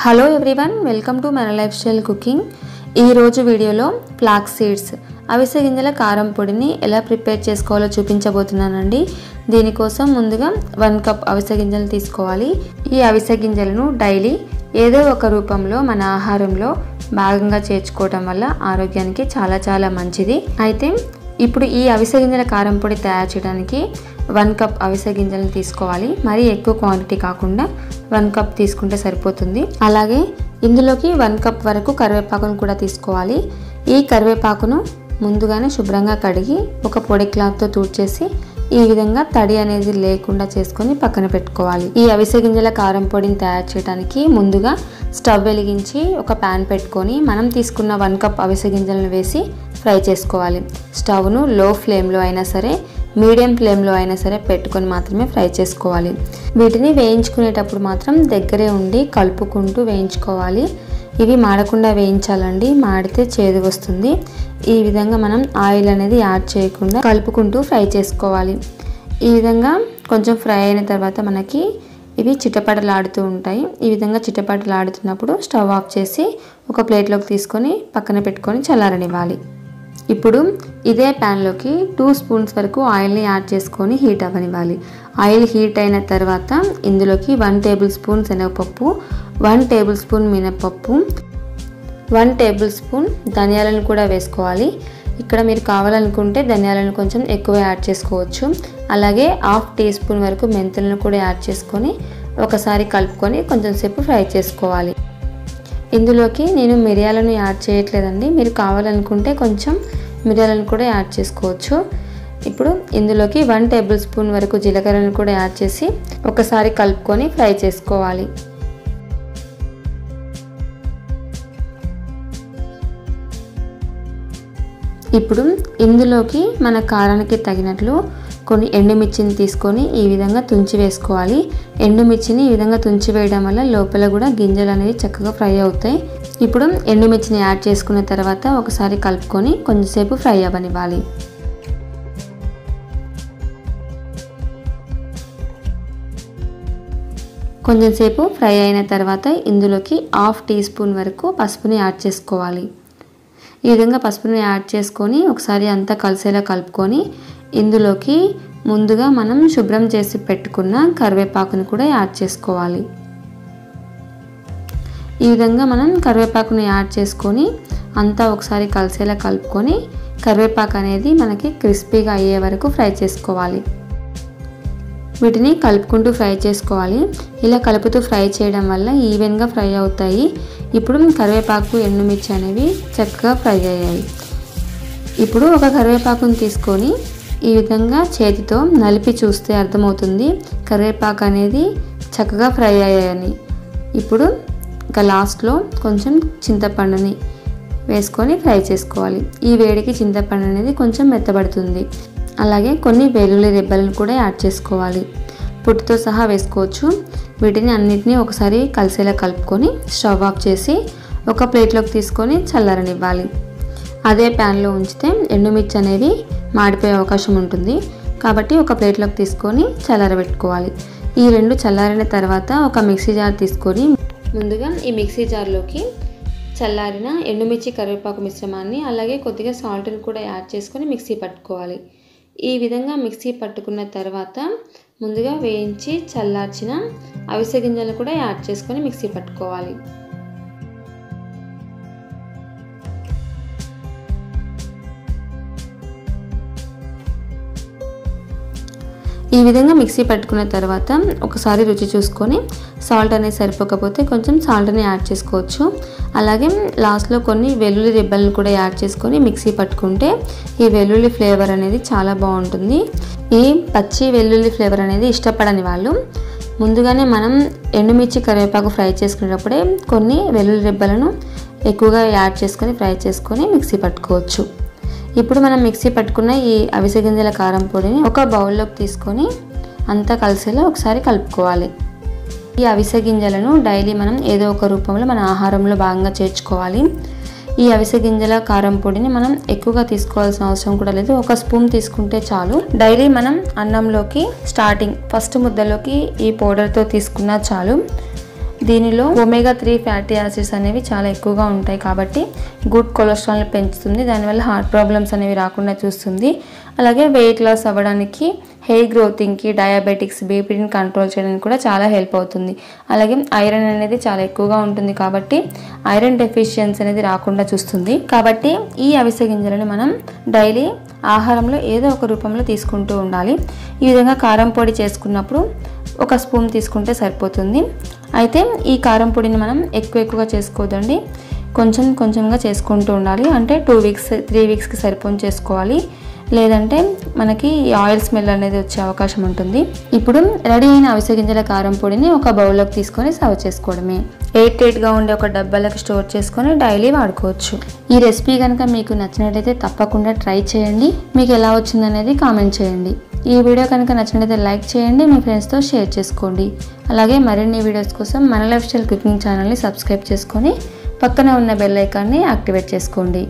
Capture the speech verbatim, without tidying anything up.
Hello everyone, welcome to మన life style cooking. ఈ రోజు వీడియోలో ఫ్లాక్స్ సీడ్స్ అవిసె గింజల కారం పొడిని ఎలా ప్రిపేర్ చేసుకోవాలో చూపించబోతున్నానండి. దీనికోసం ముందుగా వన్ కప్ అవిసె గింజలు తీసుకోవాలి. ఈ అవిసె గింజలను డైలీ ఏదో ఒక రూపంలో మన ఆహారంలో భాగంగా చేర్చుకోవడం వల్ల ఆరోగ్యానికి చాలా చాలా మంచిది. అయితే ఇప్పుడు ఈ అవిసె గింజల కారం పొడి తయారు చేయడానికి వన్ కప్ అవిసె గింజలను తీసుకోవాలి. మరి ఎక్కువ క్వాంటిటీ కాకుండా వన్ కప్ తీసుకుంటే సరిపోతుంది. అలాగే ఇందులోకి వన్ కప్ వరకు కరివేపాకును కూడా తీసుకోవాలి. ఈ కరివేపాకును ముందుగానే శుభ్రంగా కడిగి ఒక పొడి క్లాత్తో తుడిచేసి ఈ విధంగా తడి అనేది లేకుండా చేసుకొని పక్కన పెట్టుకోవాలి. ఈ అవిసె గింజల కారం పొడిని తయారు చేయడానికి ముందుగా స్టవ్ వెలిగించి ఒక ప్యాన్ పెట్టుకొని మనం తీసుకున్న వన్ కప్ అవిసె గింజలను వేసి ఫ్రై చేసుకోవాలి. స్టవ్ను లో ఫ్లేమ్లో అయినా సరే మీడియం ఫ్లేమ్లో అయినా సరే పెట్టుకొని మాత్రమే ఫ్రై చేసుకోవాలి. వీటిని వేయించుకునేటప్పుడు మాత్రం దగ్గరే ఉండి కలుపుకుంటూ వేయించుకోవాలి. ఇవి మాడకుండా వేయించాలండి, మాడితే చేదు వస్తుంది. ఈ విధంగా మనం ఆయిల్ అనేది యాడ్ చేయకుండా కలుపుకుంటూ ఫ్రై చేసుకోవాలి. ఈ విధంగా కొంచెం ఫ్రై అయిన తర్వాత మనకి ఇవి చిటపటలాడుతూ ఉంటాయి. ఈ విధంగా చిటపటలాడుతున్నప్పుడు స్టవ్ ఆఫ్ చేసి ఒక ప్లేట్లోకి తీసుకొని పక్కన పెట్టుకొని చల్లారనివ్వాలి. ఇప్పుడు ఇదే ప్యాన్లోకి టూ స్పూన్స్ వరకు ఆయిల్ని యాడ్ చేసుకొని హీట్ అవ్వనివ్వాలి. ఆయిల్ హీట్ అయిన తర్వాత ఇందులోకి వన్ టేబుల్ స్పూన్ శనగపప్పు, వన్ టేబుల్ స్పూన్ మినపప్పు, వన్ టేబుల్ స్పూన్ ధనియాలను కూడా వేసుకోవాలి. ఇక్కడ మీరు కావాలనుకుంటే ధనియాలను కొంచెం ఎక్కువ యాడ్ చేసుకోవచ్చు. అలాగే హాఫ్ టీ స్పూన్ వరకు మెంతులను కూడా యాడ్ చేసుకొని ఒకసారి కలుపుకొని కొంచెం సేపు ఫ్రై చేసుకోవాలి. ఇందులోకి నేను మిరియాలను యాడ్ చేయట్లేదండి, మీరు కావాలనుకుంటే కొంచెం మిరియాలను కూడా యాడ్ చేసుకోవచ్చు. ఇప్పుడు ఇందులోకి వన్ టేబుల్ స్పూన్ వరకు జీలకర్రను కూడా యాడ్ చేసి ఒకసారి కలుపుకొని ఫ్రై చేసుకోవాలి. ఇప్పుడు ఇందులోకి మన కారానికి తగినట్లు కొన్ని ఎండుమిర్చిని తీసుకొని ఈ విధంగా తుంచి వేసుకోవాలి. ఎండుమిర్చిని ఈ విధంగా తుంచి వేయడం వల్ల లోపల కూడా గింజలు అనేవి చక్కగా ఫ్రై అవుతాయి. ఇప్పుడు ఎండుమిర్చిని యాడ్ చేసుకున్న తర్వాత ఒకసారి కలుపుకొని కొంచెంసేపు ఫ్రై అవ్వనివ్వాలి. కొంచెంసేపు ఫ్రై అయిన తర్వాత ఇందులోకి హాఫ్ టీ స్పూన్ వరకు పసుపుని యాడ్ చేసుకోవాలి. ఈ విధంగా పసుపుని యాడ్ చేసుకొని ఒకసారి అంతా కలిసేలా కలుపుకొని ఇందులోకి ముందుగా మనం శుభ్రం చేసి పెట్టుకున్న కరివేపాకును కూడా యాడ్ చేసుకోవాలి. ఈ విధంగా మనం కరివేపాకును యాడ్ చేసుకొని అంతా ఒకసారి కలిసేలా కలుపుకొని కరివేపాకు అనేది మనకి క్రిస్పీగా అయ్యే వరకు ఫ్రై చేసుకోవాలి. వీటిని కలుపుకుంటూ ఫ్రై చేసుకోవాలి. ఇలా కలుపుతూ ఫ్రై చేయడం వల్ల ఈవెన్గా ఫ్రై అవుతాయి. ఇప్పుడు కరివేపాకు, ఎండుమిర్చి అనేవి చక్కగా ఫ్రై అయ్యాయి. ఇప్పుడు ఒక కరివేపాకును తీసుకొని ఈ విధంగా చేతితో నలిపి చూస్తే అర్థమవుతుంది కరివేపాకు అనేది చక్కగా ఫ్రై అయ్యాయని. ఇప్పుడు ఇంకా లాస్ట్లో కొంచెం చింతపండుని వేసుకొని ఫ్రై చేసుకోవాలి. ఈ వేడికి చింతపండు అనేది కొంచెం మెత్తబడుతుంది. అలాగే కొన్ని వెల్లుల్లి రెబ్బలను కూడా యాడ్ చేసుకోవాలి. పొట్టుతో సహా వేసుకోవచ్చు. వీటిని అన్నిటినీ ఒకసారి కలిసేలా కలుపుకొని స్టవ్ ఆఫ్ చేసి ఒక ప్లేట్లోకి తీసుకొని చల్లారనివ్వాలి. అదే ప్యాన్లో ఉంచితే ఎండుమిర్చి అనేది మాడిపోయే అవకాశం ఉంటుంది కాబట్టి ఒక ప్లేట్లోకి తీసుకొని చల్లారబెట్టుకోవాలి. ఈ రెండు చల్లారిన తర్వాత ఒక మిక్సీ జార్ తీసుకొని ముందుగా ఈ మిక్సీ జార్లోకి చల్లారిన ఎండుమిర్చి, కరివేపాకు మిశ్రమాన్ని అలాగే కొద్దిగా సాల్ట్ని కూడా యాడ్ చేసుకొని మిక్సీ పట్టుకోవాలి. ఈ విధంగా మిక్సీ పట్టుకున్న తర్వాత ముందుగా వేయించి చల్లార్చిన అవిసె గింజలను కూడా యాడ్ చేసుకొని మిక్సీ పట్టుకోవాలి. ఈ విధంగా మిక్సీ పట్టుకున్న తర్వాత ఒకసారి రుచి చూసుకొని సాల్ట్ అనేది సరిపోకపోతే కొంచెం సాల్ట్ని యాడ్ చేసుకోవచ్చు. అలాగే లాస్ట్లో కొన్ని వెల్లుల్లి రిబ్బలను కూడా యాడ్ చేసుకొని మిక్సీ పట్టుకుంటే ఈ వెల్లుల్లి ఫ్లేవర్ అనేది చాలా బాగుంటుంది. ఈ పచ్చి వెల్లుల్లి ఫ్లేవర్ అనేది ఇష్టపడని వాళ్ళు ముందుగానే మనం ఎండుమిర్చి, కరివేపాకు ఫ్రై చేసుకునేటప్పుడే కొన్ని వెల్లుల్లి రిబ్బలను ఎక్కువగా యాడ్ చేసుకొని ఫ్రై చేసుకొని మిక్సీ పట్టుకోవచ్చు. ఇప్పుడు మనం మిక్సీ పట్టుకున్న ఈ అవిసె గింజల కారం పొడిని ఒక బౌల్లోకి తీసుకొని అంతా కలిసేలా ఒకసారి కలుపుకోవాలి. ఈ అవిసె గింజలను డైలీ మనం ఏదో ఒక రూపంలో మన ఆహారంలో భాగంగా చేర్చుకోవాలి. ఈ అవిసె గింజల కారం పొడిని మనం ఎక్కువగా తీసుకోవాల్సిన అవసరం కూడా లేదు, ఒక స్పూన్ తీసుకుంటే చాలు. డైలీ మనం అన్నంలోకి స్టార్టింగ్ ఫస్ట్ ముద్దలోకి ఈ పౌడర్తో తీసుకున్నా చాలు. దీనిలో ఒమేగా త్రీ ఫ్యాటీ యాసిడ్స్ అనేవి చాలా ఎక్కువగా ఉంటాయి కాబట్టి గుడ్ కొలెస్ట్రాల్ని పెంచుతుంది. దానివల్ల హార్ట్ ప్రాబ్లమ్స్ అనేవి రాకుండా చూస్తుంది. అలాగే వెయిట్ లాస్ అవ్వడానికి, హెయిర్ గ్రోతింగ్కి, డయాబెటిక్స్, బీపీని కంట్రోల్ చేయడానికి కూడా చాలా హెల్ప్ అవుతుంది. అలాగే ఐరన్ అనేది చాలా ఎక్కువగా ఉంటుంది కాబట్టి ఐరన్ డెఫిషియన్సీ అనేది రాకుండా చూస్తుంది. కాబట్టి ఈ అవిసె గింజలని మనం డైలీ ఆహారంలో ఏదో ఒక రూపంలో తీసుకుంటూ ఉండాలి. ఈ విధంగా కారం పొడి చేసుకున్నప్పుడు ఒక స్పూన్ తీసుకుంటే సరిపోతుంది. అయితే ఈ కారం పొడిని మనం ఎక్కువ ఎక్కువగా చేసుకోదండి, కొంచెం కొంచెంగా చేసుకుంటూ ఉండాలి. అంటే టూ వీక్స్ త్రీ వీక్స్కి సరిపోని చేసుకోవాలి, లేదంటే మనకి ఆయిల్ స్మెల్ అనేది వచ్చే అవకాశం ఉంటుంది. ఇప్పుడు రెడీ అయిన అవిసె గింజల కారం పొడిని ఒక బౌల్లోకి తీసుకొని సర్వ్ చేసుకోవడమే. ఎయిర్ టైట్గా ఉండే ఒక డబ్బాలకు స్టోర్ చేసుకొని డైలీ వాడుకోవచ్చు. ఈ రెసిపీ కనుక మీకు నచ్చినట్లయితే తప్పకుండా ట్రై చేయండి. మీకు ఎలా వచ్చిందనేది కామెంట్ చేయండి. ఈ వీడియో కనుక నచ్చినట్లయితే లైక్ చేయండి, మీ ఫ్రెండ్స్తో షేర్ చేసుకోండి. అలాగే మరిన్ని వీడియోస్ కోసం మన లైఫ్ స్టైల్ కుకింగ్ ఛానల్ని సబ్స్క్రైబ్ చేసుకొని పక్కనే ఉన్న బెల్ ఐకాన్ని యాక్టివేట్ చేసుకోండి.